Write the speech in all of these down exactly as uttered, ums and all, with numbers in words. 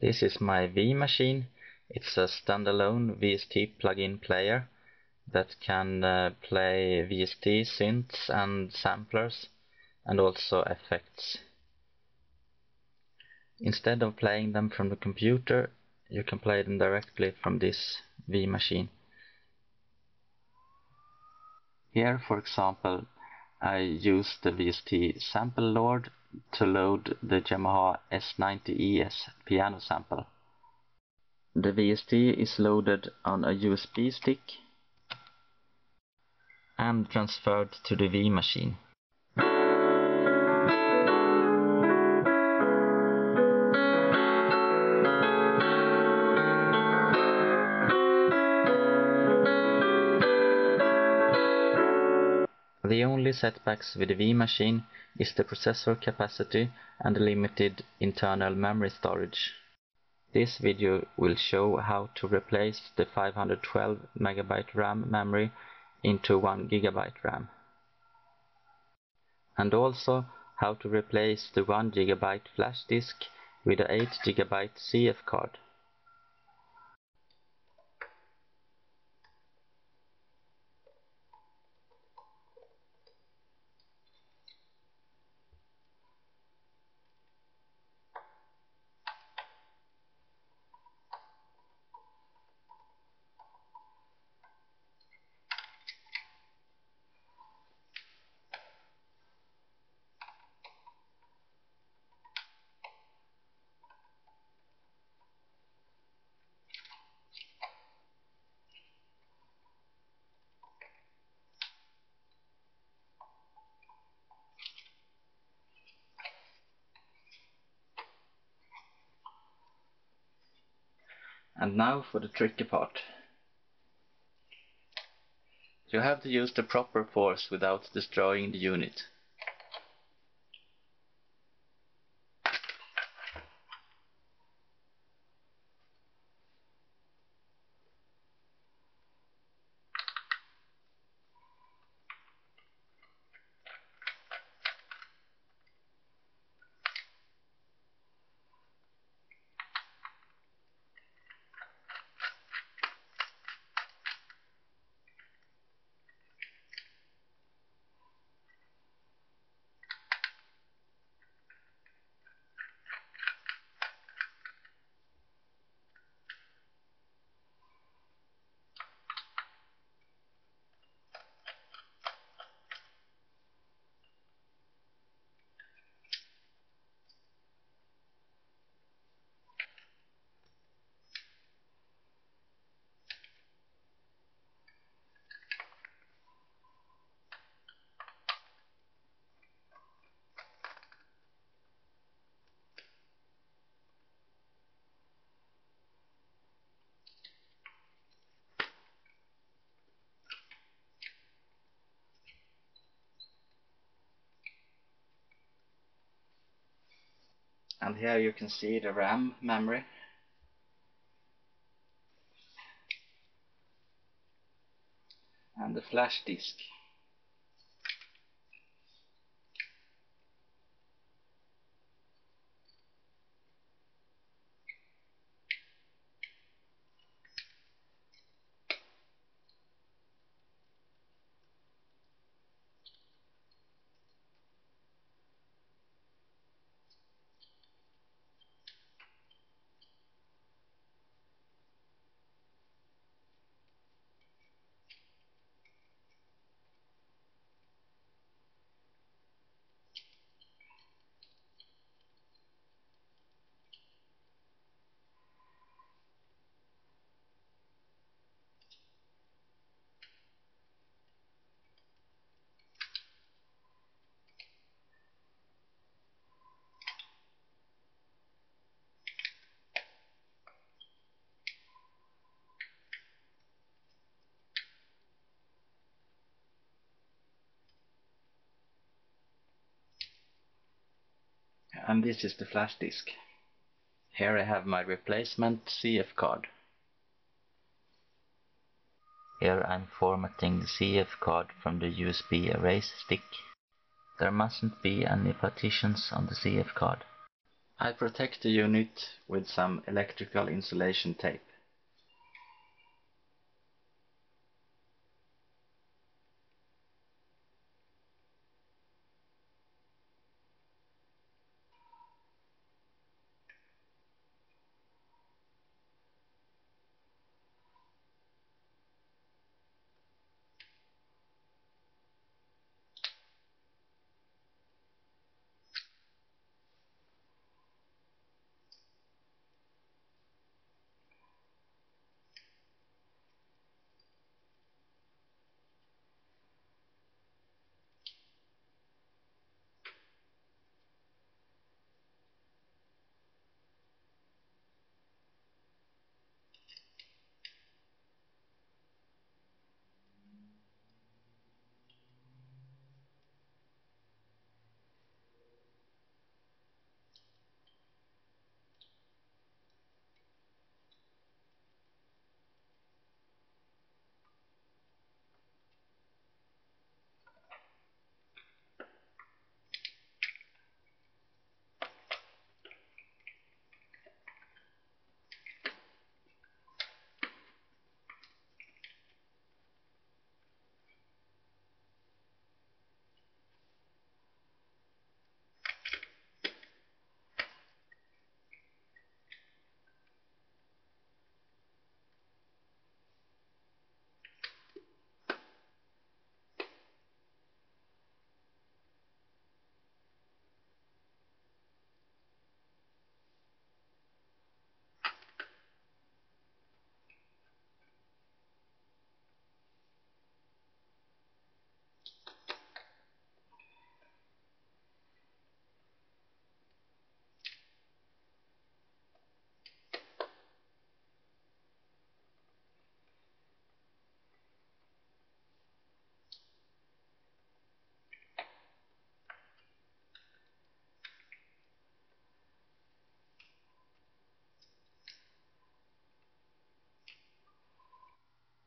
This is my V-Machine. It's a standalone V S T plug-in player that can uh, play V S T synths and samplers and also effects. Instead of playing them from the computer, you can play them directly from this V-Machine. Here, for example, I use the V S T Sample Lord to load the Yamaha S ninety E S piano sample. The V S T is loaded on a U S B stick and transferred to the V-Machine. The only setbacks with the V-Machine is the processor capacity and limited internal memory storage. This video will show how to replace the five hundred twelve megabyte RAM memory into one gigabyte RAM. And also how to replace the one gigabyte flash disk with an eight gigabyte C F card. And now for the tricky part. You have to use the proper force without destroying the unit. And here you can see the RAM memory. And the flash disk. And this is the flash disk. Here I have my replacement C F card. Here I'm formatting the C F card from the U S B erase stick. There mustn't be any partitions on the C F card. I protect the unit with some electrical insulation tape.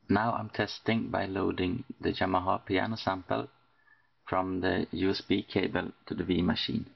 Now I'm testing by loading the Yamaha piano sample from the U S B cable to the V machine.